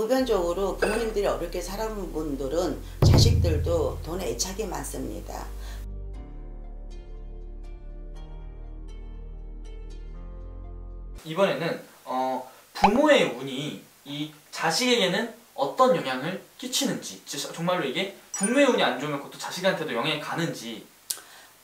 보편적으로 부모님들이 어렵게 살아온 분들은 자식들도 돈에 애착이 많습니다. 이번에는 부모의 운이 이 자식에게는 어떤 영향을 끼치는지, 정말로 이게 부모의 운이 안 좋으면 그것도 자식한테도 영향이 가는지.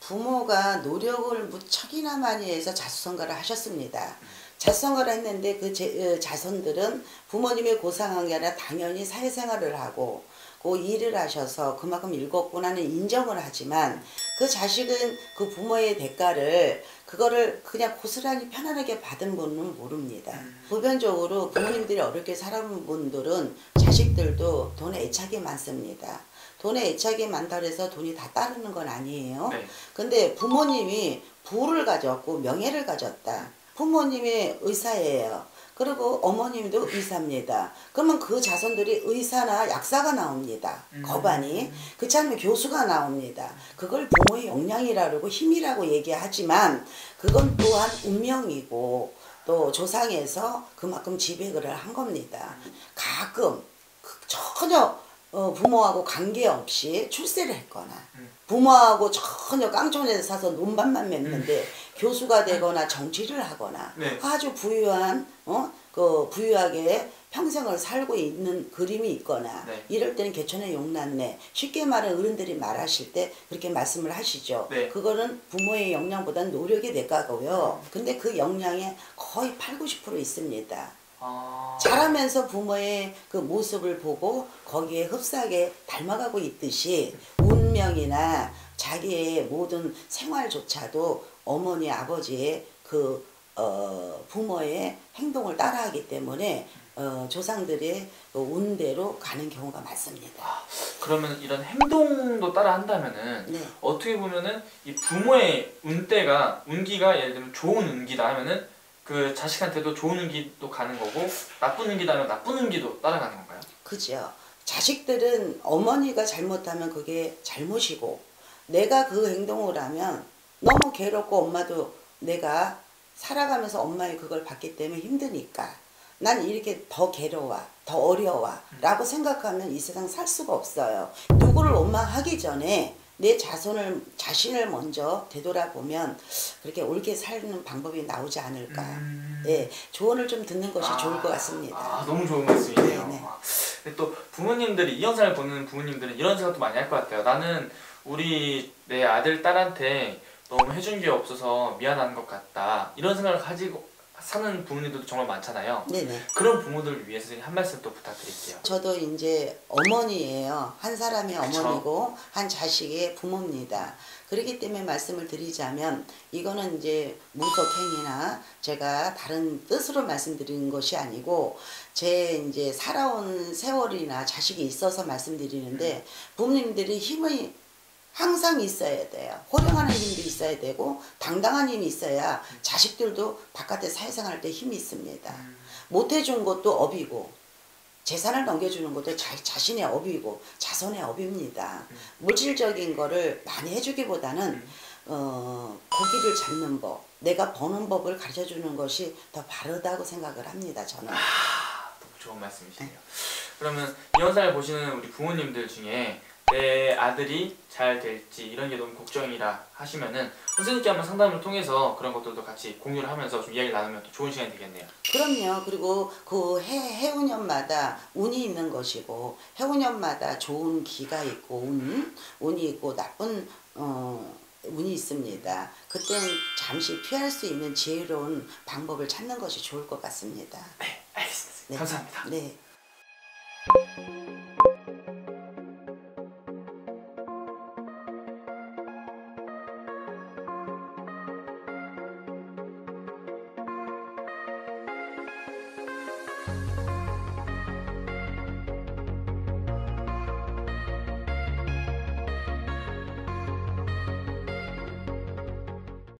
부모가 노력을 무척이나 많이 해서 자수성가를 하셨습니다. 자수성가를 했는데 그 자손들은 부모님이 고상한 게 아니라 당연히 사회생활을 하고 그 일을 하셔서 그만큼 일궜구나는 인정을 하지만, 그 자식은 그 부모의 대가를 그거를 그냥 고스란히 편안하게 받은 분은 모릅니다. 보편적으로 부모님들이 어렵게 살아온 분들은 자식들도 돈에 애착이 많습니다. 돈에 애착이 많다 그래서 돈이 다 따르는 건 아니에요. 네. 근데 부모님이 부를 가졌고 명예를 가졌다. 부모님이 의사예요. 그리고 어머님도 의사입니다. 그러면 그 자손들이 의사나 약사가 나옵니다. 거반이. 그렇다면 교수가 나옵니다. 그걸 부모의 역량이라고 힘이라고 얘기하지만 그건 또한 운명이고 또 조상에서 그만큼 지배를 한 겁니다. 가끔 전혀 부모하고 관계없이 출세를 했거나 부모하고 전혀 깡촌에서 사서 논밭만 맺는데 교수가 되거나 정치를 하거나 네. 아주 부유한 부유하게 평생을 살고 있는 그림이 있거나 네. 이럴 때는 개천의 용났네, 쉽게 말하는 어른들이 말하실 때 그렇게 말씀을 하시죠. 네. 그거는 부모의 역량보다는 노력의 대가고요. 근데 그 역량에 거의 80~90% 있습니다. 자라면서 부모의 그 모습을 보고 거기에 흡사하게 닮아가고 있듯이 운명이나 자기의 모든 생활조차도 어머니, 아버지의 그 부모의 행동을 따라하기 때문에 조상들의 운대로 가는 경우가 많습니다. 그러면 이런 행동도 따라한다면은 네. 어떻게 보면은 이 부모의 운기가 예를 들면 좋은 운기다 하면은 그 자식한테도 좋은 운기도 가는 거고 나쁜 운기다 하면 나쁜 운기도 따라가는 건가요? 그죠. 자식들은 어머니가 잘못하면 그게 잘못이고 내가 그 행동을 하면 너무 괴롭고 엄마도 내가 살아가면서 엄마의 그걸 받기 때문에 힘드니까 난 이렇게 더 괴로워, 더 어려워 라고 생각하면 이 세상 살 수가 없어요. 누구를 원망하기 전에 내 자신을 먼저 되돌아보면 그렇게 옳게 사는 방법이 나오지 않을까. 예, 조언을 좀 듣는 것이 좋을 것 같습니다. 너무 좋은 말씀이네요. 네네. 또 부모님들이 이 영상을 보는 부모님들은 이런 생각도 많이 할 것 같아요. 나는 내 아들, 딸한테 너무 해준 게 없어서 미안한 것 같다. 이런 생각을 가지고 사는 부모님들도 정말 많잖아요. 네네. 그런 부모들을 위해서 한 말씀 또 부탁드릴게요. 저도 이제 어머니예요. 한 사람의 어머니고 한 자식의 부모입니다. 그렇기 때문에 말씀을 드리자면 이거는 이제 무속행위나 제가 다른 뜻으로 말씀드리는 것이 아니고 제 이제 살아온 세월이나 자식이 있어서 말씀드리는데 부모님들이 힘이 항상 있어야 돼요. 호령하는 힘도 있어야 되고 당당한 힘이 있어야 자식들도 바깥에 사회생활할 때 힘이 있습니다. 못해준 것도 업이고 재산을 넘겨주는 것도 자신의 업이고 자손의 업입니다. 물질적인 거를 많이 해주기보다는 고기를 잡는 법, 내가 버는 법을 가르쳐주는 것이 더 바르다고 생각을 합니다. 저는. 좋은 말씀이시네요. 네. 그러면 이 영상을 보시는 우리 부모님들 중에 내 아들이 잘 될지 이런 게 너무 걱정이라 하시면은 선생님께 한번 상담을 통해서 그런 것들도 같이 공유를 하면서 좀 이야기를 나누면 또 좋은 시간이 되겠네요. 그럼요. 그리고 그 해운년마다 운이 있는 것이고 해운년마다 좋은 기가 있고 운이 있고 나쁜 운이 있습니다. 그때는 잠시 피할 수 있는 지혜로운 방법을 찾는 것이 좋을 것 같습니다. 네, 알겠습니다. 네. 감사합니다. 네.